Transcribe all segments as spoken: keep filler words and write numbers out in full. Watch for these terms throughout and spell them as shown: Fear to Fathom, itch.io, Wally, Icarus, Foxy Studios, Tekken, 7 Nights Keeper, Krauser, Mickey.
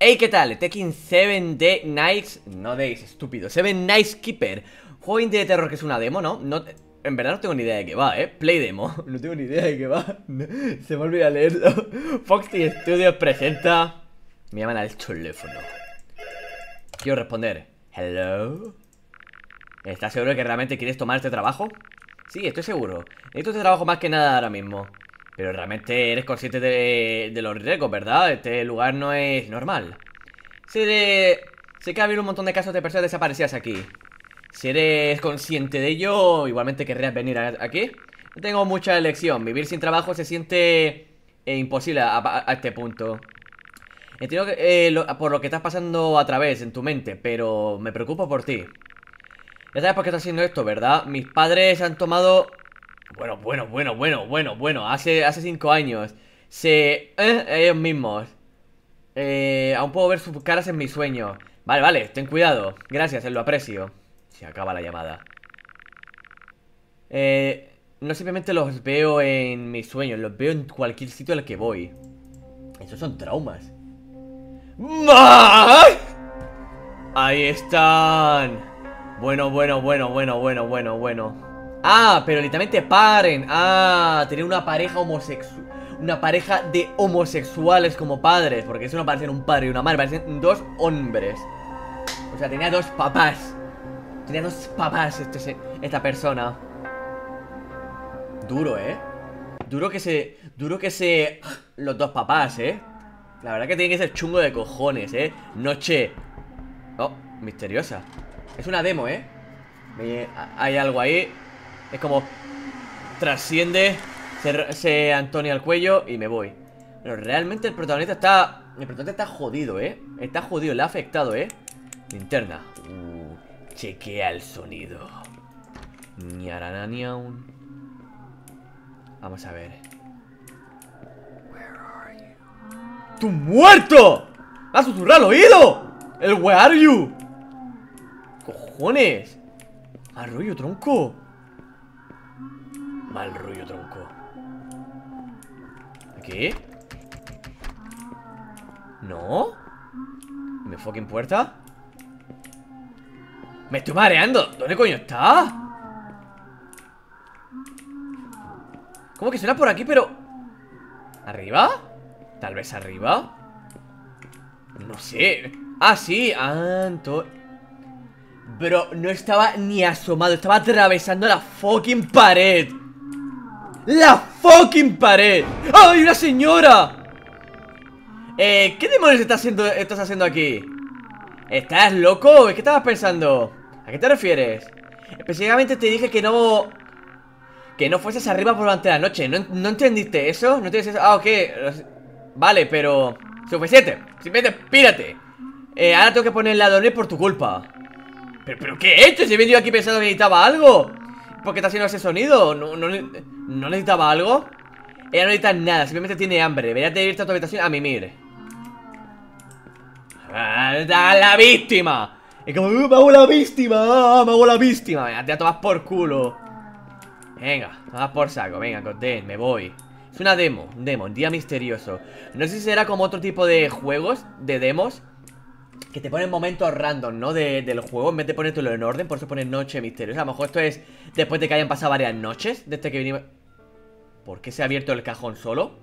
Hey, ¿qué tal? Tekken siete de Nights... No deis, estúpido. siete Nights Keeper. Juego indie de terror que es una demo, ¿no? No... En verdad no tengo ni idea de qué va, ¿eh? Play demo. No tengo ni idea de qué va. Se me olvida leerlo. Foxy Studios presenta... Me llaman al teléfono. Quiero responder. Hello. ¿Estás seguro de que realmente quieres tomar este trabajo? Sí, estoy seguro. Necesito este trabajo más que nada ahora mismo. Pero realmente eres consciente de, de los riesgos, ¿verdad? Este lugar no es normal. Sé, de, sé que ha habido un montón de casos de personas desaparecidas aquí. Si eres consciente de ello, igualmente querrías venir aquí. No tengo mucha elección. Vivir sin trabajo se siente eh, imposible a, a, a este punto. Entiendo que, eh, lo, por lo que estás pasando a través en tu mente, pero me preocupo por ti. Ya sabes por qué estás haciendo esto, ¿verdad? Mis padres han tomado... Bueno, bueno, bueno, bueno, bueno, bueno. Hace, hace cinco años. Se... Eh, ellos mismos. Eh, aún puedo ver sus caras en mis sueños. Vale, vale, ten cuidado. Gracias, lo aprecio. Se acaba la llamada. Eh, no simplemente los veo en mis sueños, los veo en cualquier sitio al que voy. Esos son traumas. ¡Más! Ahí están. Bueno, bueno, bueno, bueno, bueno, bueno, bueno. Ah, pero literalmente paren. Ah, tener una pareja homosexual. Una pareja de homosexuales como padres. Porque eso no parecen un padre y una madre, parecen dos hombres. O sea, tenía dos papás. Tenía dos papás este, esta persona. Duro, ¿eh? Duro que se... Duro que se... Los dos papás, ¿eh? La verdad que tiene que ser chungo de cojones, ¿eh? Noche... Oh, misteriosa. Es una demo, ¿eh? Me, hay algo ahí. Es como... Trasciende. Se, se Antonio al cuello y me voy. Pero realmente el protagonista está... El protagonista está jodido, ¿eh? Está jodido, le ha afectado, ¿eh? Linterna. Chequea el sonido. Vamos a ver. ¡Tú muerto! ¡Me ha susurrado al oído! ¡El where are you! ¡Cojones! ¡Mal rollo, tronco! Mal rollo, tronco. ¿Aquí? ¿No? ¿Me fucking puerta? ¡Me estoy mareando! ¿Dónde coño está? ¿Cómo que suena por aquí, pero...? ¿Arriba? ¿Tal vez arriba? No sé. ¡Ah, sí! ¡Anto! Bro, no estaba ni asomado. Estaba atravesando la fucking pared. ¡La fucking pared! ¡Ay, una señora! Eh, ¿qué demonios estás haciendo, estás haciendo aquí? ¿Estás loco? ¿Qué estabas pensando? ¿A qué te refieres? Específicamente te dije que no... Que no fueses arriba por durante la noche. ¿No, no entendiste eso? ¿No te dices eso? Ah, ok. Vale, pero... Suficiente. Simplemente pírate. Eh, ahora tengo que ponerle a dormir por tu culpa. ¿Pero, pero qué he hecho? Si he venido aquí pensando que necesitaba algo. ¿Por qué está haciendo ese sonido? ¿No, no, no necesitaba algo? Ella no necesita nada. Simplemente tiene hambre. Deberías de irte a tu habitación a mimir. ¡A la víctima! Es como, ¡me hago la víctima! ¡Me hago la víctima! Venga, te la tomas por culo. Venga, tomas por saco. Venga, Cotten, me voy. Es una demo, demo, un día misterioso. No sé si será como otro tipo de juegos, de demos, que te ponen momentos random, ¿no? De, del juego, en vez de ponértelo en orden, por eso ponen noche misteriosa. A lo mejor esto es después de que hayan pasado varias noches, desde que vinimos... ¿Por qué se ha abierto el cajón solo?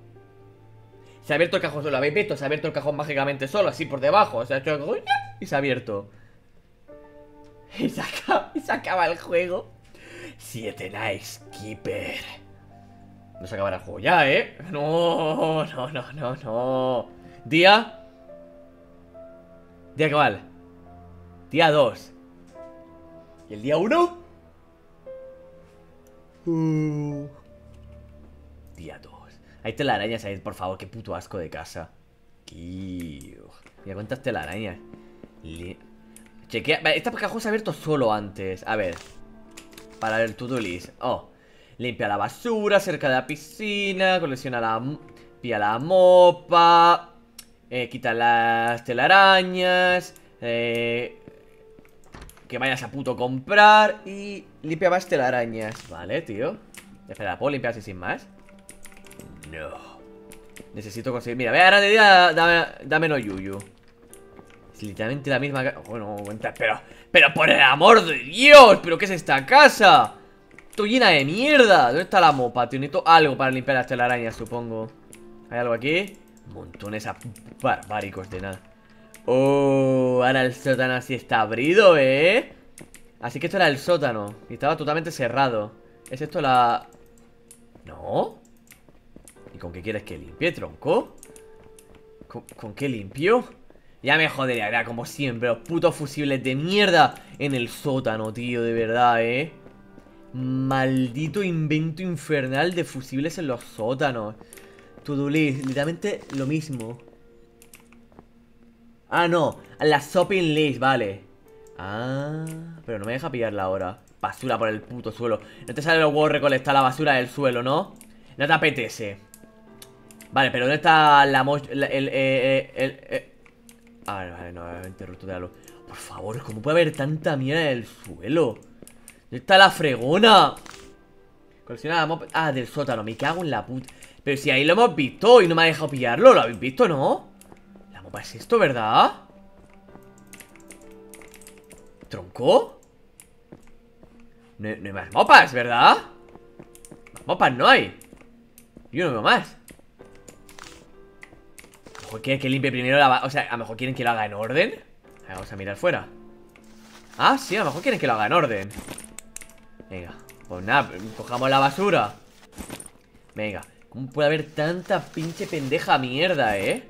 Se ha abierto el cajón solo, ¿lo habéis visto? Se ha abierto el cajón mágicamente solo, así por debajo. Se ha hecho el cajón y se ha abierto. Y se acaba, y se acaba el juego. siete Nights Keeper. No se acabará el juego ya, ¿eh? No, no, no, no, no. Día. Día cuál. Día dos. ¿Y el día uno? Uh. Día dos. Hay telarañas ahí, por favor, qué puto asco de casa. Tío. Mira cuántas telarañas. Le... Chequea. Esta cajón se ha abierto solo antes. A ver. Para el to-do list. Oh. Limpia la basura cerca de la piscina. Colecciona la... Pilla la mopa. Eh, quita las telarañas. Eh... Que vayas a puto comprar. Y limpia más telarañas. Vale, tío. Espera, ¿puedo limpiar así sin más? No. Necesito conseguir... Mira, ve, ahora te digo, dame, dame no yuyu. Es literalmente la misma casa. Bueno, pero, pero por el amor de Dios, ¿pero qué es esta casa? Estoy llena de mierda. ¿Dónde está la mopa, tío? Necesito algo para limpiar las telarañas, supongo. ¿Hay algo aquí? Montones barbáricos de nada. Oh, ahora el sótano sí está abrido, ¿eh? Así que esto era el sótano y estaba totalmente cerrado. ¿Es esto la...? ¿No? ¿Y con qué quieres que limpie, tronco? ¿Con, ¿con qué limpio? Ya me jodería, era como siempre, los putos fusibles de mierda en el sótano, tío, de verdad, ¿eh? Maldito invento infernal de fusibles en los sótanos. To-do list, literalmente lo mismo. Ah, no, la shopping list, vale. Ah, pero no me deja pillarla ahora. Basura por el puto suelo. No te sale los huevos recolectar la basura del suelo, ¿no? No te apetece. Vale, pero ¿dónde está la mo... La, el, eh, el, el, el... Ah, vale, vale, no, el interruptor de la luz. Por favor, ¿cómo puede haber tanta mierda en el suelo? ¿Dónde está la fregona? Colecciona la mop... Ah, del sótano, me cago en la puta. Pero si ahí lo hemos visto y no me ha dejado pillarlo. ¿Lo habéis visto, no? La mopa es esto, ¿verdad? ¿Tronco? No, no hay más mopas, ¿verdad? Más mopas no hay. Yo no veo más. A lo mejor quieren que limpie primero la... O sea, a lo mejor quieren que lo haga en orden. A ver, vamos a mirar fuera. Ah, sí, a lo mejor quieren que lo haga en orden. Venga, pues nada, cojamos la basura. Venga, ¿cómo puede haber tanta pinche pendeja mierda, eh?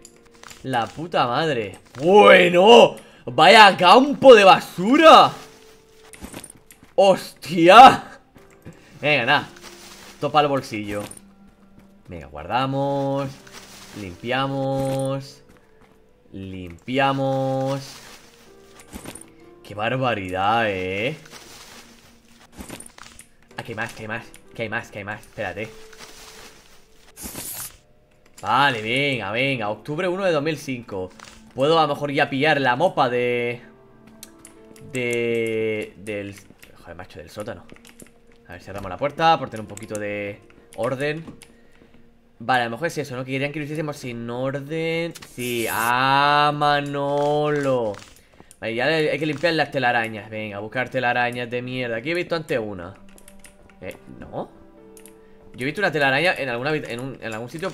La puta madre. ¡Bueno! ¡Vaya campo de basura! ¡Hostia! Venga, nada. Topa el bolsillo. Venga, guardamos. Limpiamos. Limpiamos. ¡Qué barbaridad, eh! Ah, que hay más, que hay más. Que hay más, que hay más. Espérate. Vale, venga, venga. Octubre primero de dos mil cinco. Puedo a lo mejor ya pillar la mopa de... De... Del... Joder, macho, del sótano. A ver, cerramos la puerta por tener un poquito de orden. Vale, a lo mejor es eso, ¿no? Que querían que lo hiciésemos sin orden. Sí, ¡ah, Manolo! Vale, ya hay que limpiar las telarañas. Venga, a buscar telarañas de mierda. Aquí he visto antes una. Eh, ¿no? Yo he visto una telaraña en alguna... En, un, en algún sitio...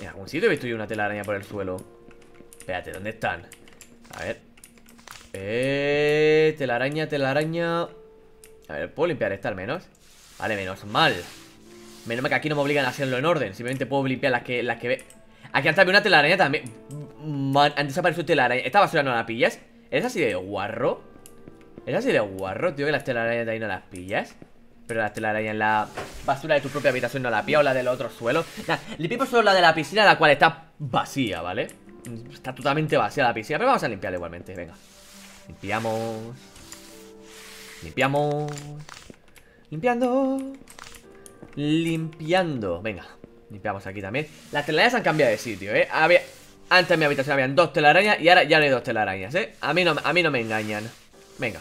En algún sitio he visto yo una telaraña por el suelo. Espérate, ¿dónde están? A ver. Eh, telaraña, telaraña. A ver, ¿puedo limpiar esta al menos? Vale, menos mal. Menos mal que aquí no me obligan a hacerlo en orden. Simplemente puedo limpiar las que, las que ve. Aquí antes había una telaraña también. Man, antes apareció telaraña. ¿Esta basura no la pillas? ¿Es así de guarro? ¿Es así de guarro, tío? Que las telarañas de ahí no las pillas. Pero las telarañas en la basura de tu propia habitación no la pillas. O la del otro suelo. Nah, limpiamos solo la de la piscina, la cual está vacía, ¿vale? Está totalmente vacía la piscina, pero vamos a limpiarla igualmente, venga. Limpiamos. Limpiamos. Limpiando. Limpiando. Venga, limpiamos aquí también. Las telarañas han cambiado de sitio, eh. Había... Antes en mi habitación habían dos telarañas y ahora ya no hay dos telarañas, eh. A mí no, a mí no me engañan. Venga.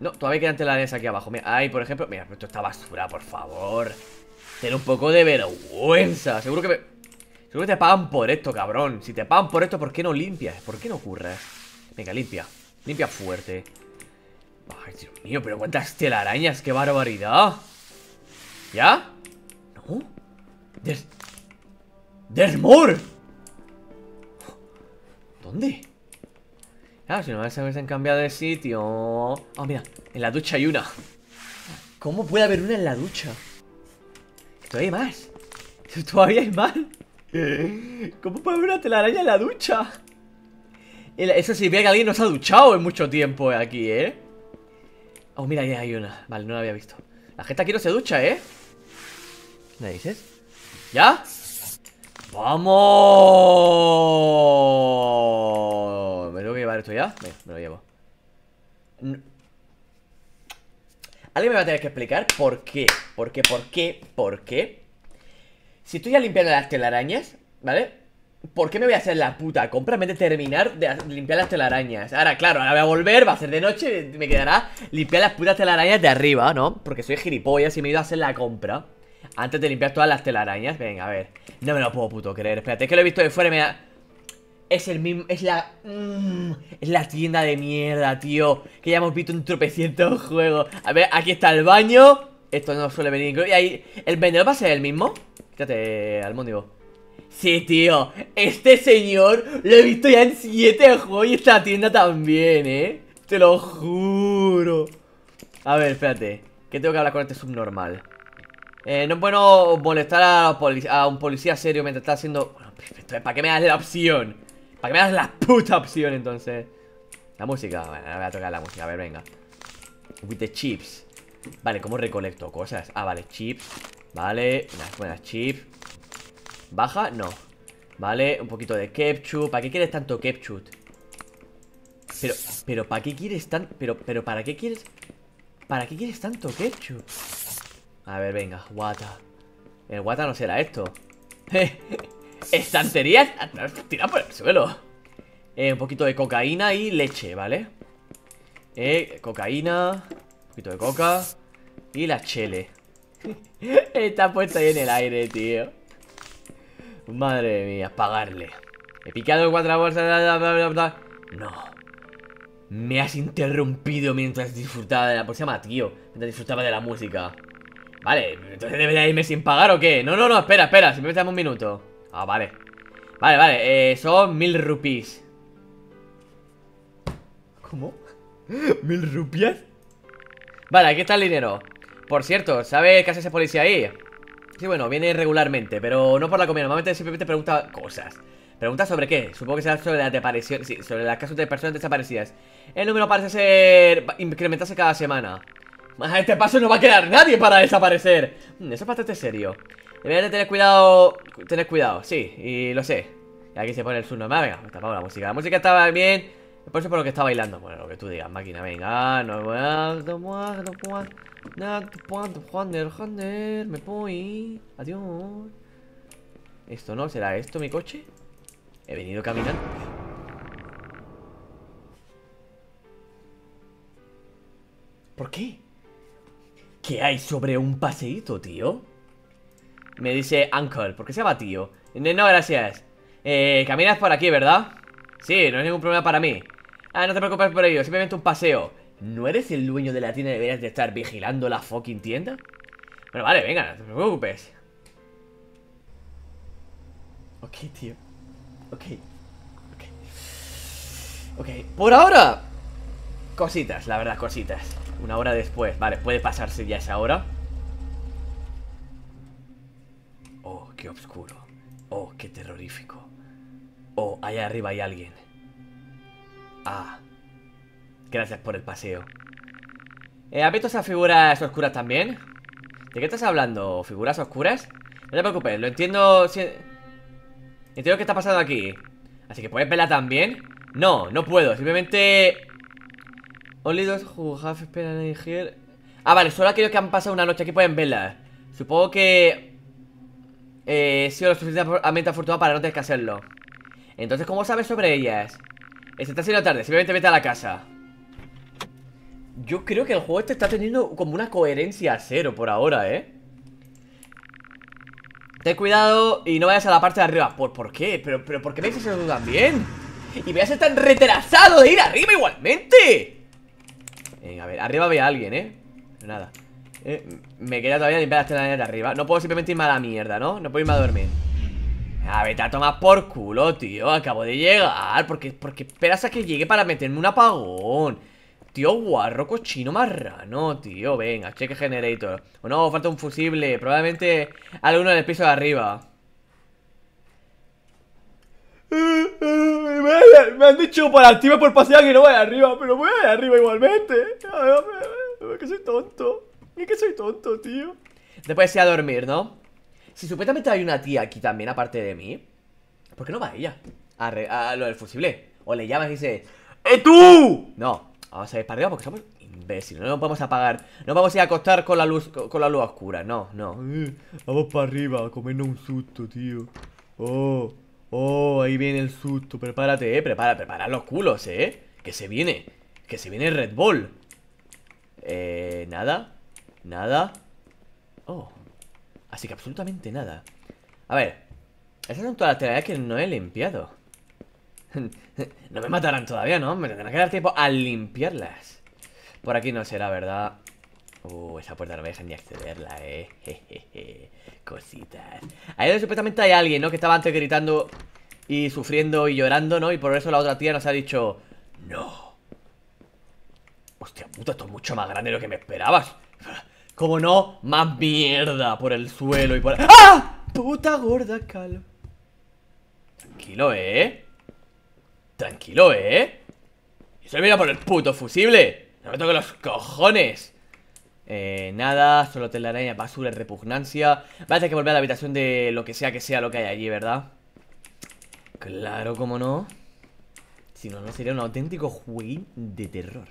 No, todavía quedan telarañas aquí abajo. Mira, ahí por ejemplo. Mira, esto está basura, por favor. Ten un poco de vergüenza. Seguro que me... Seguro que te pagan por esto, cabrón. Si te pagan por esto, ¿por qué no limpias? ¿Por qué no curras? Venga, limpia. Limpia fuerte. Ay, Dios mío, pero cuántas telarañas. ¡Qué barbaridad! ¿Ya? ¿No? There's... There's more. ¿Dónde? Claro, si no me han cambiado de sitio. Oh, mira, en la ducha hay una. ¿Cómo puede haber una en la ducha? Todavía hay más. Todavía hay más. ¿Cómo puede haber una telaraña en la ducha? Eso significa que alguien no se ha duchado en mucho tiempo aquí, ¿eh? Oh, mira, ya hay una. Vale, no la había visto. La gente aquí no se ducha, ¿eh? ¿Me dices? ¿Ya? ¡Vamos! ¿Me tengo que llevar esto ya? Venga, me lo llevo. No. Alguien me va a tener que explicar por qué. ¿Por qué? ¿Por qué? ¿Por qué? Si estoy ya limpiando las telarañas, ¿vale? ¿Por qué me voy a hacer la puta compra en vez de terminar de limpiar las telarañas? Ahora, claro, ahora voy a volver, va a ser de noche y me quedará limpiar las putas telarañas de arriba, ¿no? Porque soy gilipollas y me he ido a hacer la compra antes de limpiar todas las telarañas. Venga, a ver. No me lo puedo puto creer. Espérate, es que lo he visto de fuera y me da... Es el mismo, es la... Mmm, es la tienda de mierda, tío, que ya hemos visto un tropecientos juegos. A ver, aquí está el baño. Esto no suele venir, creo. Y ahí, ¿el vendedor va a ser el mismo? Quítate, Almóndigo. Sí, tío, este señor lo he visto ya en siete juegos. Y esta tienda también, eh. Te lo juro. A ver, espérate, que tengo que hablar con este subnormal. Eh, no es bueno molestar a, a un policía serio mientras está haciendo... Bueno, ¿para qué me das la opción? ¿Para qué me das la puta opción, entonces? La música, bueno, voy a tocar la música, a ver, venga. With the chips. Vale, ¿cómo recolecto cosas? Ah, vale, chips. Vale, unas buenas chips. ¿Baja? No. Vale, un poquito de ketchup. ¿Para qué quieres tanto ketchup? Pero, pero, ¿para qué quieres tan... Pero, pero, ¿para qué quieres... ¿Para qué quieres tanto ketchup? A ver, venga, guata. El guata no será esto. Estanterías tiradas por el suelo. eh, Un poquito de cocaína y leche, ¿vale? Eh, cocaína. Un poquito de coca. Y la chele. Está puesta ahí en el aire, tío. Madre mía, pagarle. He picado cuatro bolsas, bla, bla, bla, bla. No. Me has interrumpido mientras disfrutaba de la... ¿Por qué se llama, tío? Mientras disfrutaba de la música. Vale, entonces debería irme sin pagar o qué. No, no, no, espera, espera, simplemente dame un minuto. Ah, vale. Vale, vale, eh, son mil rupees. ¿Cómo? ¿Mil rupias? Vale, aquí está el dinero. Por cierto, ¿sabes qué hace ese policía ahí? Sí, bueno, viene regularmente, pero no por la comida. Normalmente simplemente pregunta cosas. ¿Pregunta sobre qué? Supongo que será sobre las desapariciones. Sí, sobre las casos de personas desaparecidas. El número parece ser... incrementarse cada semana. A este paso no va a quedar nadie para desaparecer. Eso es bastante serio. Deberías de tener cuidado. Tener cuidado, sí, y lo sé. Y aquí se pone el subnormal. Venga, me tapamos la música. La música estaba bien. Por eso es por lo que está bailando. Bueno, lo que tú digas, máquina, venga. No me voy. Adiós. ¿Esto no? ¿Será esto mi coche? He venido caminando. ¿Por qué? ¿Qué hay sobre un paseíto, tío? Me dice Uncle, ¿por qué se llama tío? No, gracias. eh, Caminas por aquí, ¿verdad? Sí, no es ningún problema para mí. Ah, no te preocupes por ello, simplemente un paseo. ¿No eres el dueño de la tienda y deberías de estar vigilando la fucking tienda? Bueno, vale, venga, no te preocupes. Ok, tío. Ok. Ok. Ok, por ahora. Cositas, la verdad, cositas. Una hora después, vale, puede pasarse ya esa hora. Oh, qué oscuro. Oh, qué terrorífico. Oh, allá arriba hay alguien. Ah. Gracias por el paseo. eh, ¿Has visto esas figuras oscuras también? ¿De qué estás hablando? ¿Figuras oscuras? No te preocupes, lo entiendo si... Entiendo qué está pasando aquí. Así que ¿puedes verla también? No, no puedo, simplemente... Only those who have been here. Ah, vale, solo aquellos que han pasado una noche aquí pueden verlas. Supongo que eh, he sido lo suficientemente afortunado para no tener que hacerlo. Entonces, ¿cómo sabes sobre ellas? Se está haciendo tarde, simplemente vete a la casa. Yo creo que el juego este está teniendo como una coherencia cero por ahora, ¿eh? Ten cuidado y no vayas a la parte de arriba. ¿Por, por qué? ¿Pero, pero por qué me dices eso también? Y me haces tan retrasado de ir arriba igualmente. Venga, a ver, arriba había alguien, ¿eh? Nada. Eh, me queda todavía limpiar las telarañas de arriba. No puedo simplemente irme a la mierda, ¿no? No puedo irme a dormir. A ver, te a tomar por culo, tío. Acabo de llegar. ¿Por qué, por qué esperas a que llegue para meterme un apagón? Tío, guarro, cochino, marrano, tío. Venga, cheque generator. O no, falta un fusible. Probablemente alguno en el piso de arriba. Me han dicho por activa y por pasiva que no vaya arriba, pero voy a ir arriba igualmente. Es que soy tonto. Es que soy tonto, tío. Después ir a dormir, ¿no? Si supuestamente hay una tía aquí también, aparte de mí, ¿por qué no va ella? A, re, a lo del fusible. O le llamas y dices, ¡eh, tú! No, vamos a ir para arriba porque somos imbéciles. No nos podemos apagar. No vamos a ir a acostar con la luz, con la luz oscura. No, no. Eh, vamos para arriba a comernos un susto, tío. Oh. Oh, ahí viene el susto. Prepárate, eh, prepara, prepara los culos, eh. Que se viene, que se viene el Red Bull. Eh, nada, nada. Oh, así que absolutamente nada. A ver, esas son todas las telarañas que no he limpiado. No me matarán todavía, ¿no? Me tendrán que dar tiempo a limpiarlas. Por aquí no será, ¿verdad? Uh, esa puerta no me dejan ni accederla, eh. Jejeje. Cositas. Ahí donde supuestamente hay alguien, ¿no? Que estaba antes gritando y sufriendo y llorando, ¿no? Y por eso la otra tía nos ha dicho no. Hostia puta, esto es mucho más grande de lo que me esperabas. ¿Cómo no? Más mierda por el suelo y por... ¡Ah! Puta gorda, calo. Tranquilo, ¿eh? Tranquilo, ¿eh? Y se mira por el puto fusible. No me toque los cojones. Eh, nada, solo telaraña, basura, repugnancia. Va a tener que volver a la habitación de lo que sea que sea lo que hay allí, ¿verdad? Claro, cómo no. Si no, no sería un auténtico jueguín de terror.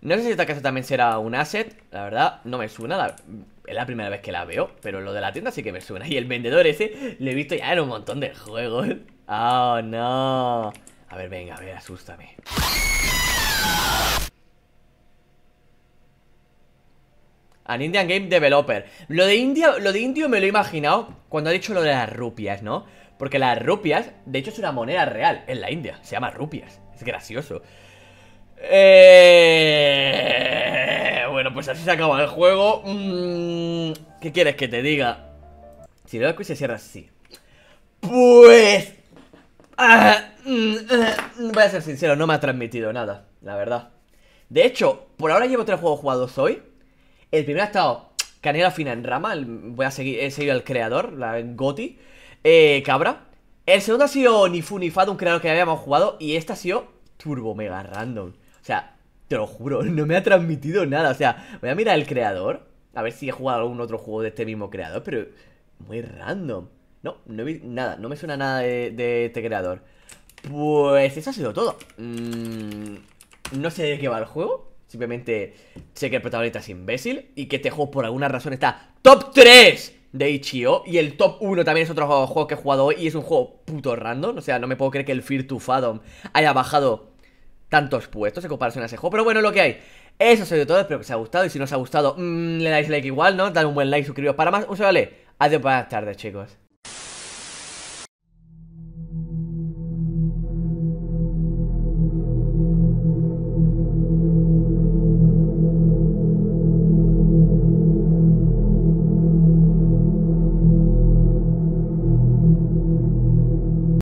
No sé si esta casa también será un asset. La verdad, no me suena la... Es la primera vez que la veo, pero lo de la tienda sí que me suena. Y el vendedor ese lo he visto ya en un montón de juegos. Oh, no. A ver, venga, a ver, asústame. An Indian Game Developer. Lo de India, lo de indio me lo he imaginado cuando ha dicho lo de las rupias, ¿no? Porque las rupias, de hecho, es una moneda real en la India, se llama rupias. Es gracioso. eh... Bueno, pues así se acaba el juego. mm... ¿Qué quieres que te diga? Si lo hago y se cierra así, pues... ah, mm, mm, voy a ser sincero, no me ha transmitido nada, la verdad. De hecho, por ahora llevo tres juegos jugados hoy. El primero ha estado Canela Fina en Rama. Voy a seguir, he seguido al creador, la Goti, eh, Cabra. El segundo ha sido Ni Fu Ni Fa, un creador que habíamos jugado. Y este ha sido Turbo Mega Random. O sea, te lo juro, no me ha transmitido nada. O sea, voy a mirar el creador, a ver si he jugado algún otro juego de este mismo creador, pero muy random. No, no he visto nada, no me suena nada de, de este creador. Pues eso ha sido todo. mm, No sé de qué va el juego. Simplemente sé que el protagonista es imbécil y que este juego por alguna razón está top tres de itch punto i o. Y el top uno también es otro juego que he jugado hoy y es un juego puto random. O sea, no me puedo creer que el Fear to Fathom haya bajado tantos puestos en comparación a ese juego. Pero bueno, lo que hay. Eso ha sido todo, espero que os haya gustado. Y si no os ha gustado, mmm, le dais like igual, ¿no? Dale un buen like, suscribiros para más. Un saludo, vale. Adiós, buenas tardes, chicos.